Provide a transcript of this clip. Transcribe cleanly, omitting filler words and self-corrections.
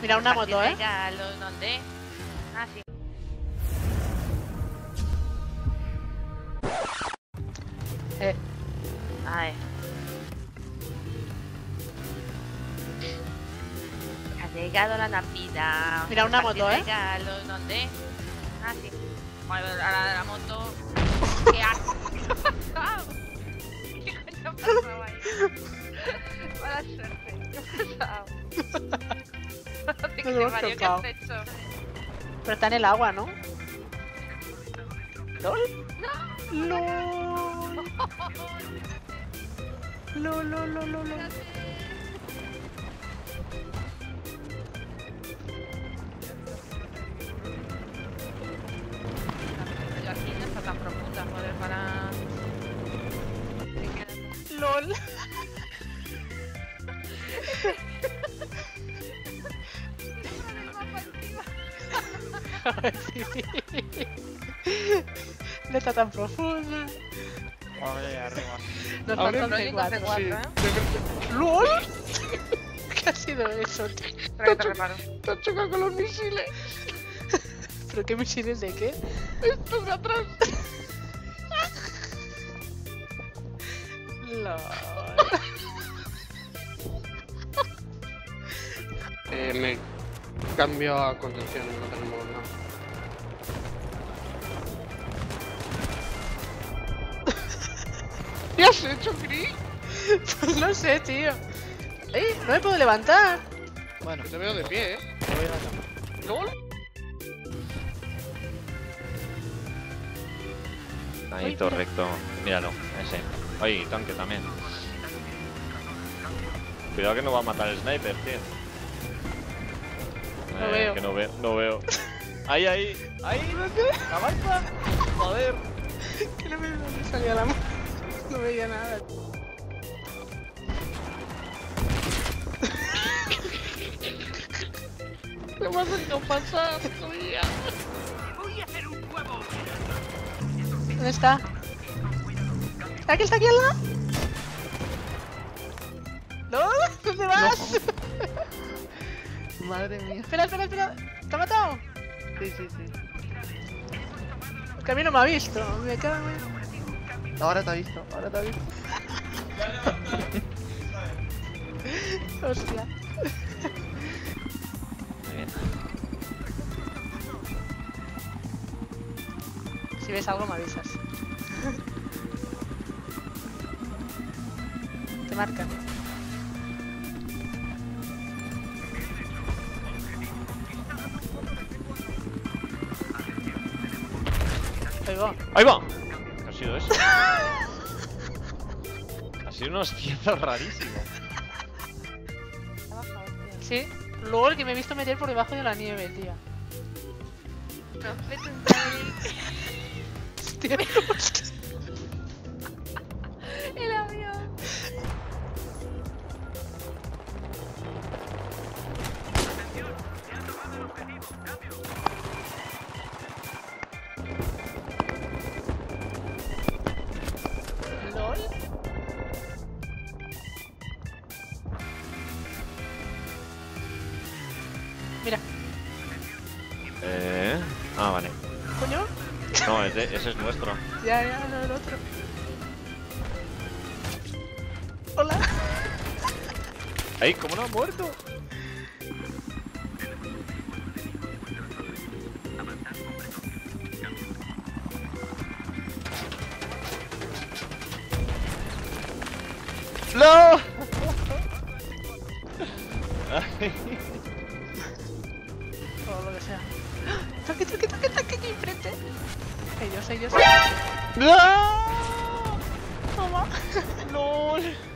Mira, una moto, ¿eh? Ya lo noté. Ah, sí. Ay. Ha llegado la Navidad. Mira, una moto, ¿eh? Ya lo noté. Ah, sí. Bueno, ahora de la moto. ¡Qué asco! ¡Qué coño pasaba ahí! Mala suerte. ¿Qué has hecho? Pero está en el agua, ¿no? ¿Lol? ¡No! ¡Lol! ¡Lol, lol, lol, lol! Yo aquí no está tan profunda, joder, para... ¡Lol! No está tan profunda. Oye, arriba. Nos faltan 4, ¿eh? ¡Lol! ¿Qué ha sido eso? Te ha chocado con los misiles. ¿Pero qué misiles de qué? Estos de atrás. LOL. Me cambio a contención, no tenemos nada. ¿Qué has hecho, Chris? Pues no sé, tío. ¡Ey! ¡No me puedo levantar! Bueno, te veo de pie, ¿eh? Te voy a la cama. ¡Lol! Ahí, todo recto. Míralo, ese. Ay, tanque también. Cuidado que no va a matar el sniper, tío. No veo. Que no veo. ¡Ahí, ahí! ¡Ahí! ¡La marca! ¡Joder! Que no me salía la mano. No veía nada. ¿Qué me ha salido pasar? Voy a hacer un huevo. ¿Dónde está? ¿Será que está aquí al lado? ¿No? ¿Dónde vas? No. Madre mía. Espera, espera, espera. ¿Te ha matado? Sí, sí, sí. Es que a mí no me ha visto. Me cago en... Ahora te ha visto, ahora te ha visto. Hostia. Muy bien. Si ves algo me avisas. Te marcan. Ahí va. ¡Ahí va! ¿Qué ha sido eso? Ha sido unos tiendas rarísimos. Sí, LOL, que me he visto meter por debajo de la nieve, tío. Hostia, el avión. Atención, se han tomado el objetivo, cambio. Mira. Ah, vale. ¿Coño? No, ese es nuestro. Ya, no, el otro. Hola. Ay, ¿cómo no ha muerto? ¡No! O lo que sea. Toque aquí enfrente. Ellos. ¡No! ¡Toma! ¡Lol!